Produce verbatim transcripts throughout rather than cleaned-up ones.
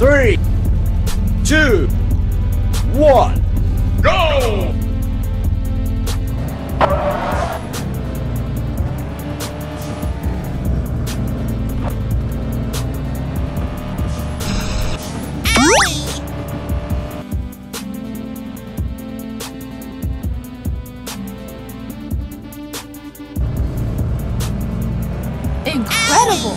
Three, two, one, go! Incredible!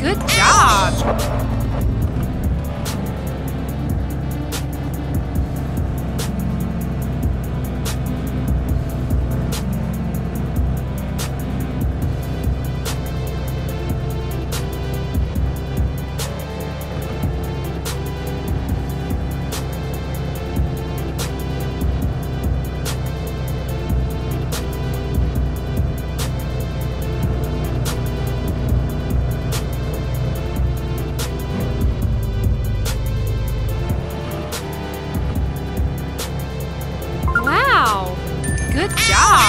Good job! Good job!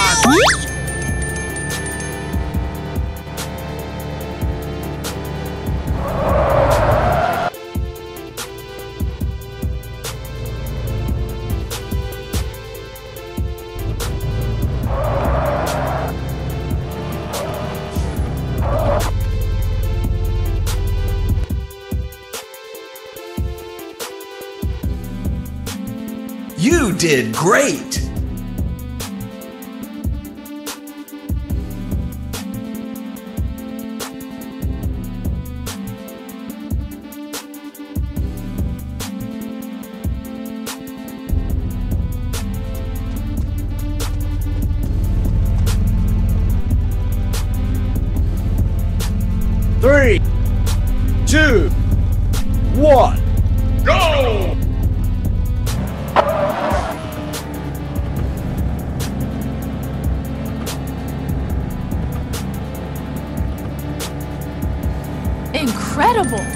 You did great! Three, two, one, go! Incredible!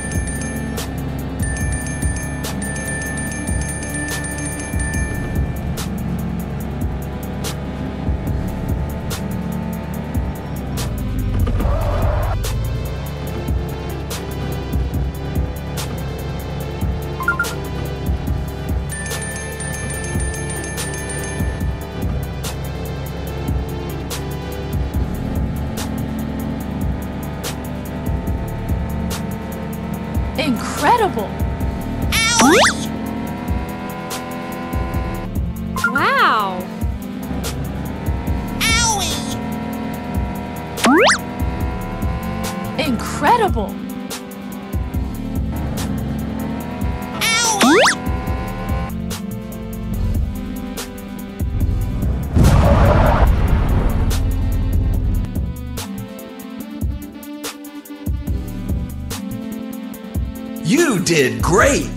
Incredible! Owie. Wow! Owie. Incredible! You did great!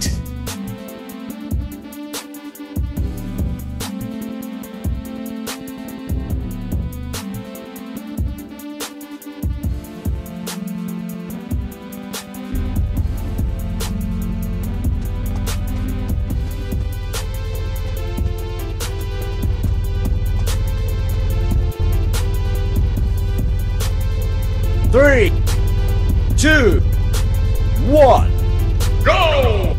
Three, two, one. Go!